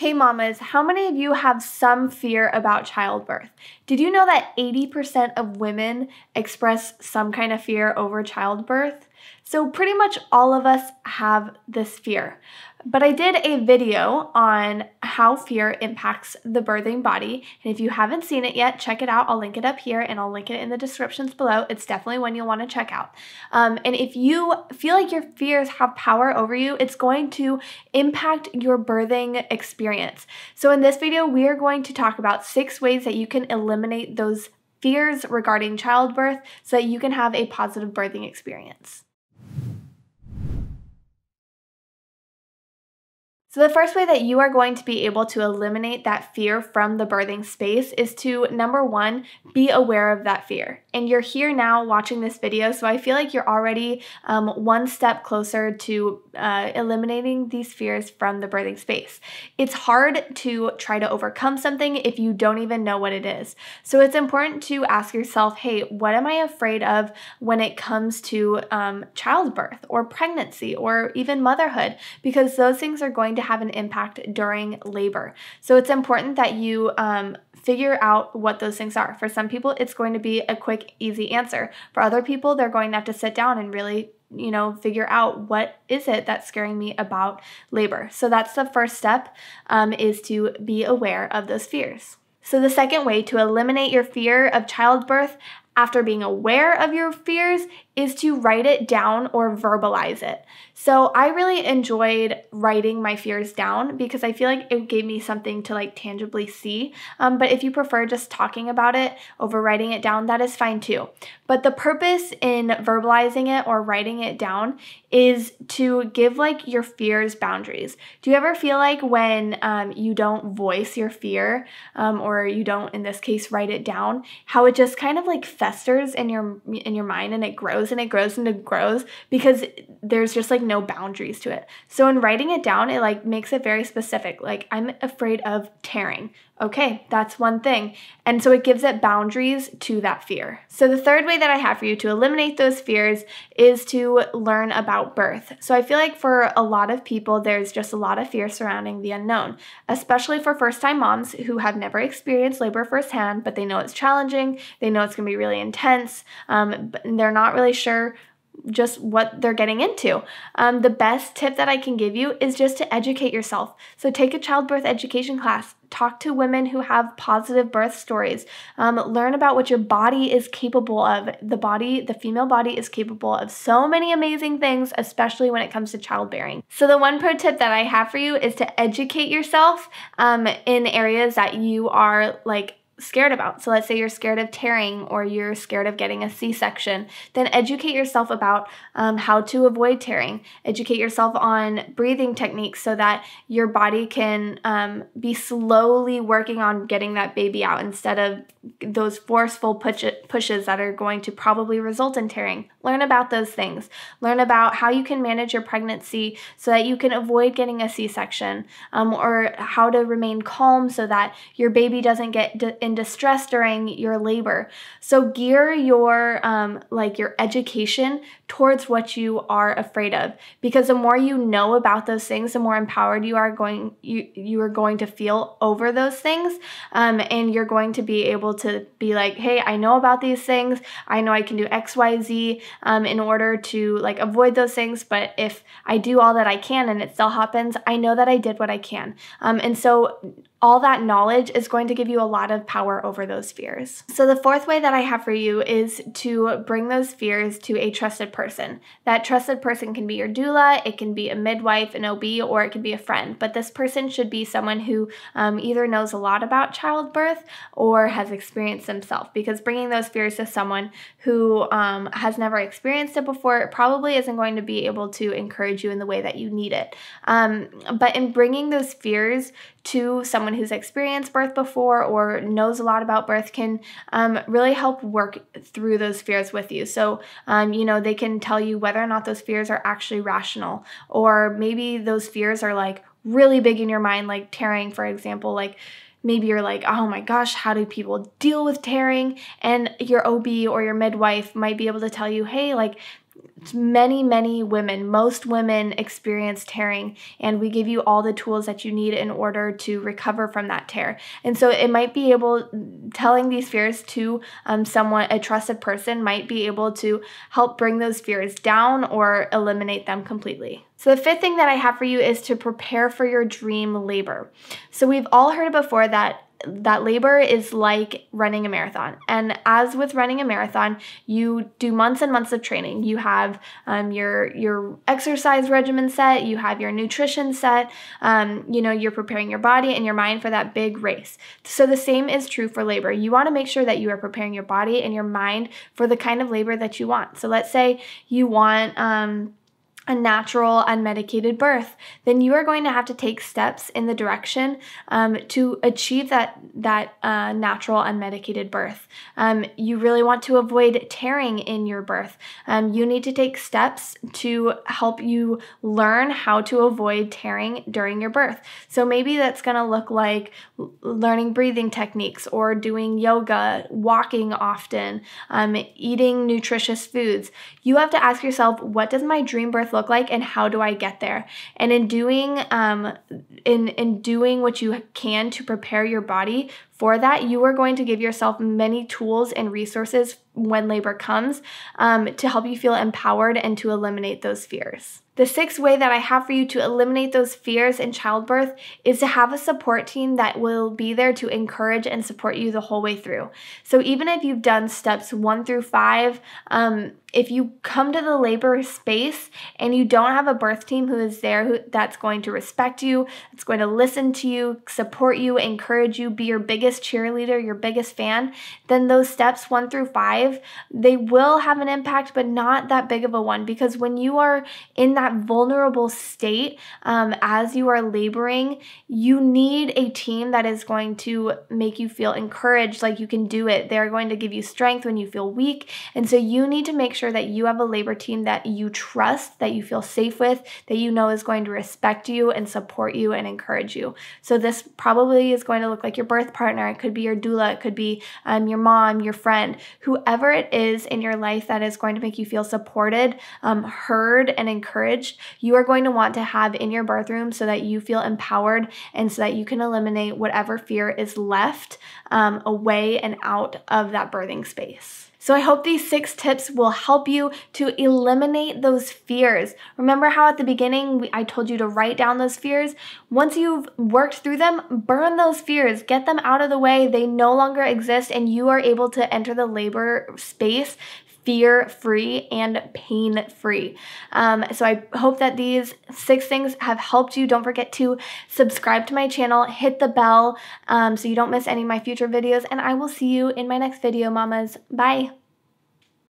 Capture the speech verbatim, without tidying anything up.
Hey mamas, how many of you have some fear about childbirth? Did you know that eighty percent of women express some kind of fear over childbirth? So pretty much all of us have this fear. But I did a video on how fear impacts the birthing body, and if you haven't seen it yet, check it out. I'll link it up here and I'll link it in the descriptions below. It's definitely one you'll want to check out. Um, and if you feel like your fears have power over you, it's going to impact your birthing experience. So in this video, we are going to talk about six ways that you can eliminate those fears regarding childbirth so that you can have a positive birthing experience. So the first way that you are going to be able to eliminate that fear from the birthing space is to, number one, be aware of that fear. And you're here now watching this video, so I feel like you're already um, one step closer to uh, eliminating these fears from the birthing space. It's hard to try to overcome something if you don't even know what it is. So it's important to ask yourself, hey, what am I afraid of when it comes to um, childbirth or pregnancy or even motherhood? Because those things are going to have an impact during labor. So it's important that you um, figure out what those things are. For some people, it's going to be a quick, easy answer. For other people, they're going to have to sit down and really, you know, figure out what is it that's scaring me about labor. So that's the first step, um, is to be aware of those fears. So the second way to eliminate your fear of childbirth after being aware of your fears is to write it down or verbalize it. So I really enjoyed writing my fears down because I feel like it gave me something to like tangibly see. Um, but if you prefer just talking about it over writing it down, that is fine too. But the purpose in verbalizing it or writing it down is to give like your fears boundaries. Do you ever feel like when um, you don't voice your fear um, or you don't, in this case, write it down, how it just kind of like festers in your in your mind and it grows and it grows and it grows because there's just like no boundaries to it. So in writing it down, it like makes it very specific. Like, I'm afraid of tearing. Okay, that's one thing. And so it gives it boundaries to that fear. So the third way that I have for you to eliminate those fears is to learn about birth. So I feel like for a lot of people, there's just a lot of fear surrounding the unknown, especially for first-time moms who have never experienced labor firsthand, but they know it's challenging, they know it's gonna be really intense, um, but they're not really sure just what they're getting into. Um, the best tip that I can give you is just to educate yourself. So take a childbirth education class, talk to women who have positive birth stories, um, learn about what your body is capable of. The body, the female body is capable of so many amazing things, especially when it comes to childbearing. So the one pro tip that I have for you is to educate yourself um, in areas that you are like scared about. So let's say you're scared of tearing or you're scared of getting a C-section, then educate yourself about um, how to avoid tearing. Educate yourself on breathing techniques so that your body can um, be slowly working on getting that baby out instead of those forceful push pushes that are going to probably result in tearing. Learn about those things. Learn about how you can manage your pregnancy so that you can avoid getting a C-section, um, or how to remain calm so that your baby doesn't get in distress during your labor. So gear your um, like your education towards what you are afraid of, because the more you know about those things, the more empowered you are going you you are going to feel over those things, um, and you're going to be able to be like, hey, I know about these things. I know I can do X, Y, Z um, in order to like avoid those things. But if I do all that I can and it still happens, I know that I did what I can. Um, and so all that knowledge is going to give you a lot of power over those fears. So the fourth way that I have for you is to bring those fears to a trusted person. That trusted person can be your doula, it can be a midwife, an O B, or it can be a friend. But this person should be someone who um, either knows a lot about childbirth or has experienced themselves, because bringing those fears to someone who um, has never experienced it before probably isn't going to be able to encourage you in the way that you need it. Um, but in bringing those fears to someone who's experienced birth before or knows a lot about birth can um, really help work through those fears with you. So, um, you know, they can tell you whether or not those fears are actually rational, or maybe those fears are like really big in your mind, like tearing, for example. Like, maybe you're like, oh my gosh, how do people deal with tearing? And your O B or your midwife might be able to tell you, hey, like, many, many women, most women experience tearing, and we give you all the tools that you need in order to recover from that tear. And so it might be able, telling these fears to um, someone, a trusted person, might be able to help bring those fears down or eliminate them completely. So the fifth thing that I have for you is to prepare for your dream labor. So we've all heard before that that labor is like running a marathon. And as with running a marathon, you do months and months of training. You have um, your your exercise regimen set, you have your nutrition set, um, you know, you're preparing your body and your mind for that big race. So the same is true for labor. You want to make sure that you are preparing your body and your mind for the kind of labor that you want. So let's say you want um, a natural, unmedicated birth, then you are going to have to take steps in the direction um, to achieve that that uh, natural, unmedicated birth. Um, you really want to avoid tearing in your birth. Um, you need to take steps to help you learn how to avoid tearing during your birth. So maybe that's going to look like learning breathing techniques or doing yoga, walking often, um, eating nutritious foods. You have to ask yourself, what does my dream birth look like and how do I get there? And in doing um, in, in doing what you can to prepare your body for that, you are going to give yourself many tools and resources when labor comes um, to help you feel empowered and to eliminate those fears. The sixth way that I have for you to eliminate those fears in childbirth is to have a support team that will be there to encourage and support you the whole way through. So even if you've done steps one through five, um, if you come to the labor space and you don't have a birth team who is there who, that's going to respect you, that's going to listen to you, support you, encourage you, be your biggest cheerleader, your biggest fan, then those steps one through five, they will have an impact, but not that big of a one, because when you are in that vulnerable state um, as you are laboring, you need a team that is going to make you feel encouraged, like you can do it. They're going to give you strength when you feel weak. And so you need to make sure that you have a labor team that you trust, that you feel safe with, that you know is going to respect you and support you and encourage you. So this probably is going to look like your birth partner. It could be your doula. It could be um, your mom, your friend, whoever it is in your life that is going to make you feel supported, um, heard, and encouraged. You are going to want to have in your birth room so that you feel empowered and so that you can eliminate whatever fear is left um, away and out of that birthing space. So I hope these six tips will help you to eliminate those fears. Remember how at the beginning we, I told you to write down those fears? Once you've worked through them, burn those fears, get them out of the way. They no longer exist and you are able to enter the labor space fear-free and pain-free. Um, so I hope that these six things have helped you. Don't forget to subscribe to my channel, hit the bell um, so you don't miss any of my future videos, and I will see you in my next video, mamas. Bye!